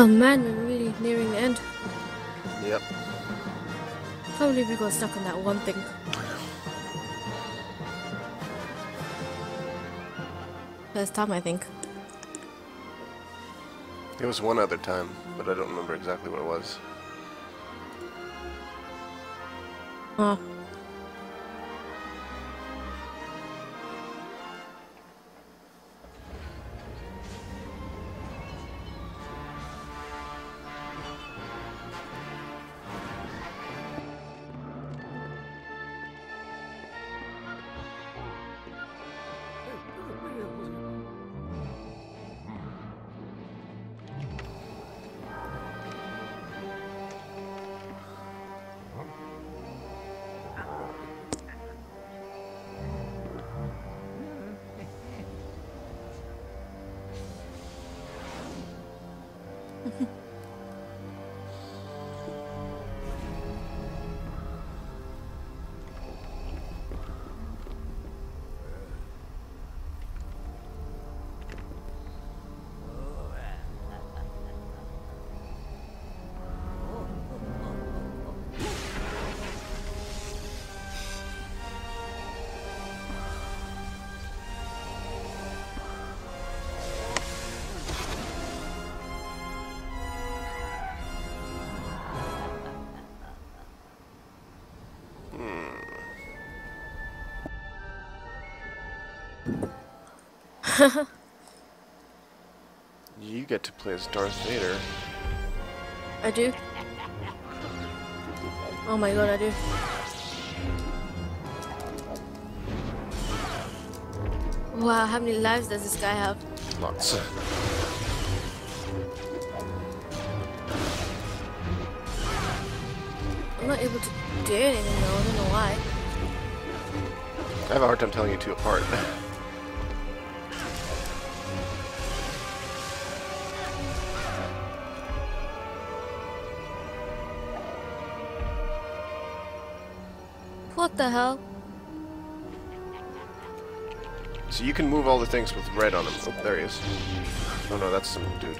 Oh man, we're really nearing the end. Yep. I can't believe we got stuck on that one thing. First time, I think. There was one other time, but I don't remember exactly what it was. Oh. You get to play as Darth Vader. I do. Oh my god, I do. Wow, how many lives does this guy have? Lots. I'm not able to do anything though, I don't know why. I have a hard time telling you two apart. What the hell? So you can move all the things with red on them. Oh, there he is. Oh no, that's some dude.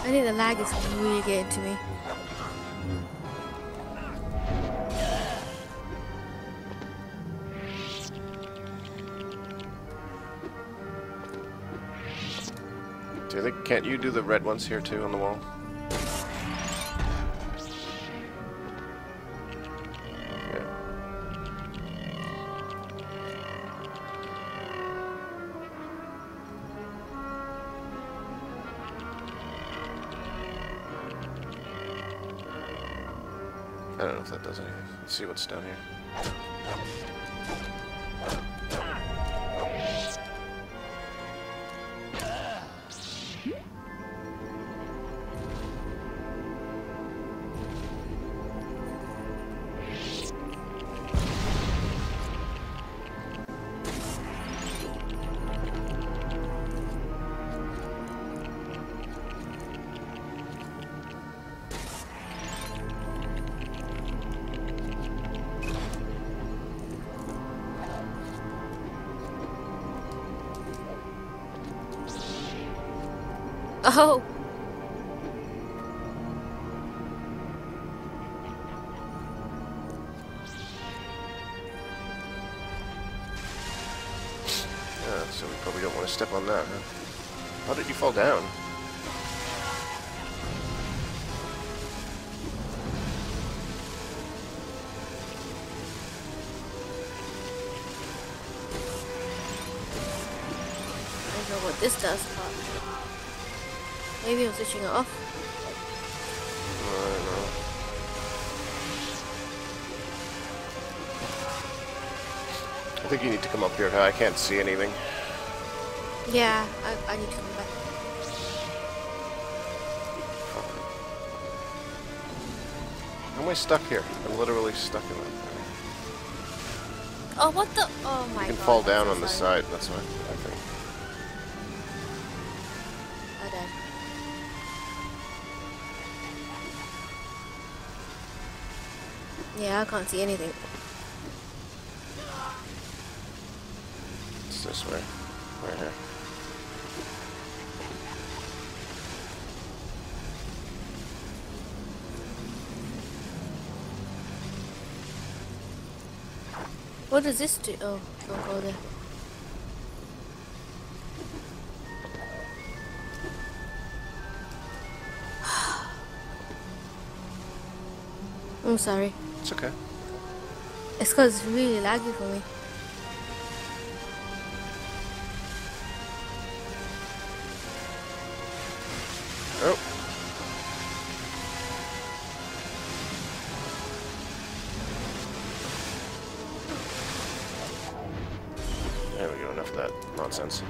I think the lag is really getting to me. Do you think, can't you do the red ones here too on the wall? I don't know if that does anything. Let's see what's down here. Oh! Yeah, so we probably don't want to step on that, huh? How did you fall down? I don't know what this does, but... maybe I'm switching it off. I don't know. I think you need to come up here. I can't see anything. Yeah, I need to come back. How am I stuck here? I'm literally stuck in that thing. Oh, what the? Oh my god. You can fall down on the side. That's what I think. Yeah, I can't see anything. It's this way. Right here. What does this do? Oh, don't go there. I'm sorry. It's okay. It's because it's really laggy for me. Oh. There we go, enough of that nonsense.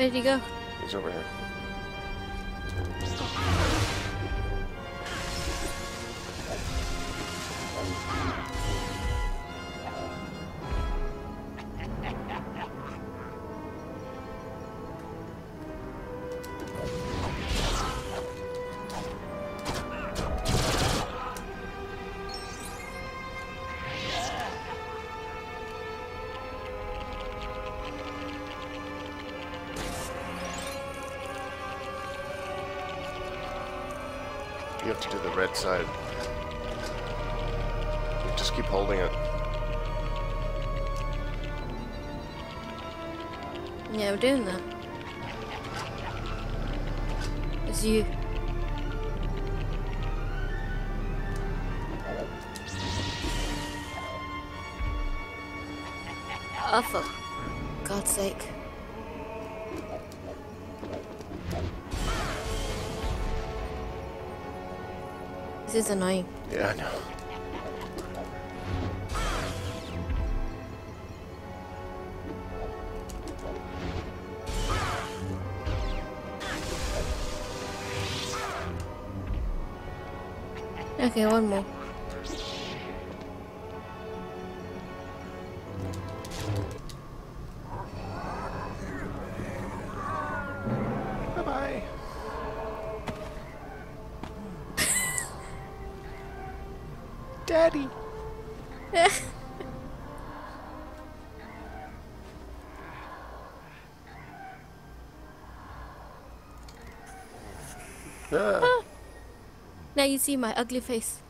Where'd he go? He's over here. You have to do the red side. You just keep holding it. Yeah, we're doing that. It's you. Oh, for God's sake. This is annoying. Yeah, I know. Okay, one more. Daddy. Ah. Now you see my ugly face.